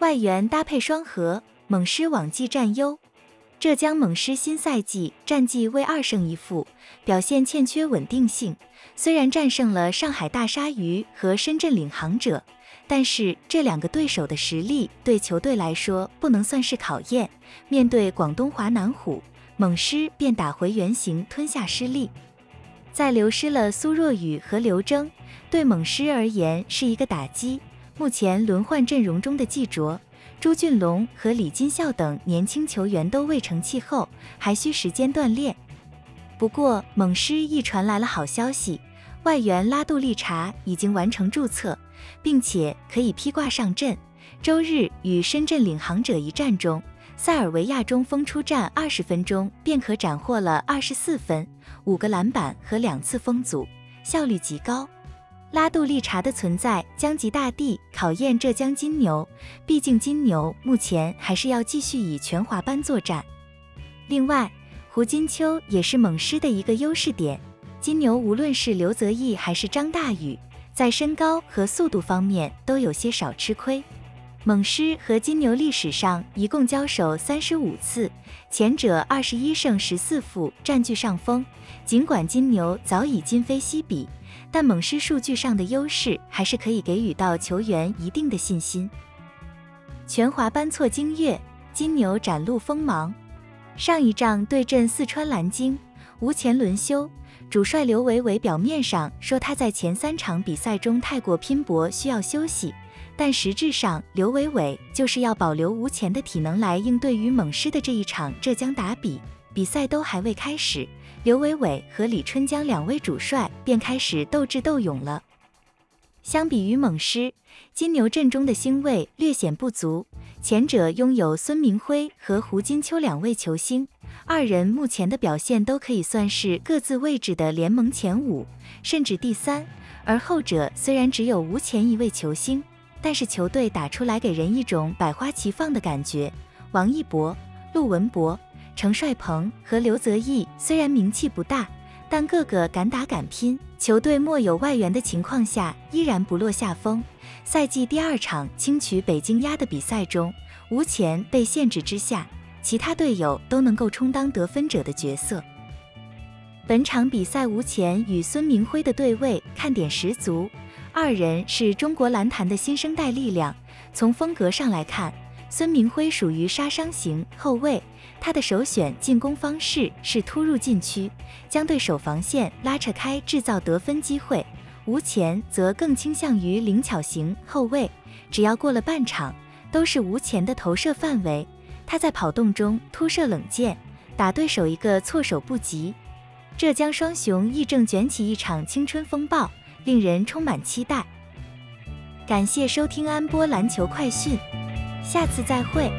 外援搭配双核，猛狮往绩占优。浙江猛狮新赛季战绩为2胜1负，表现欠缺稳定性。虽然战胜了上海大鲨鱼和深圳领航者，但是这两个对手的实力对球队来说不能算是考验。面对广东华南虎，猛狮便打回原形，吞下失利。 在流失了苏若雨和刘铮，对猛狮而言是一个打击。目前轮换阵容中的季卓、朱俊龙和李金孝等年轻球员都未成气候，还需时间锻炼。不过，猛狮亦传来了好消息，外援拉杜利查已经完成注册，并且可以披挂上阵。周日与深圳领航者一战中， 塞尔维亚中锋出战20分钟便可斩获了24分、5个篮板和2次封阻，效率极高。拉杜利查的存在将极大地考验浙江金牛，毕竟金牛目前还是要继续以全华班作战。另外，胡金秋也是猛狮的一个优势点。金牛无论是刘泽毅还是张大宇，在身高和速度方面都有些少吃亏。 猛狮和金牛历史上一共交手35次，前者21胜14负占据上风。尽管金牛早已今非昔比，但猛狮数据上的优势还是可以给予到球员一定的信心。全华班挫京粤，金牛展露锋芒。上一仗对阵四川蓝鲸，无前轮休。 主帅刘维伟表面上说他在前3场比赛中太过拼搏，需要休息，但实质上刘维伟就是要保留吴前的体能来应对于猛狮的这一场浙江打比。比赛都还未开始，刘维伟和李春江2位主帅便开始斗智斗勇了。相比于猛狮，金牛阵中的星位略显不足，前者拥有孙铭徽和胡金秋2位球星。 二人目前的表现都可以算是各自位置的联盟前5，甚至第3。而后者虽然只有吴前1位球星，但是球队打出来给人一种百花齐放的感觉。王一博、陆文博、程帅鹏和刘泽毅虽然名气不大，但个个敢打敢拼，球队没有外援的情况下依然不落下风。赛季第2场轻取北京鸭的比赛中，吴前被限制之下， 其他队友都能够充当得分者的角色。本场比赛，吴前与孙铭徽的对位看点十足，二人是中国篮坛的新生代力量。从风格上来看，孙铭徽属于杀伤型后卫，他的首选进攻方式是突入禁区，将对手防线拉扯开，制造得分机会。吴前则更倾向于灵巧型后卫，只要过了半场，都是吴前的投射范围。 他在跑动中突射冷箭，打对手一个措手不及。浙江双雄亦正卷起一场青春风暴，令人充满期待。感谢收听安波篮球快讯，下次再会。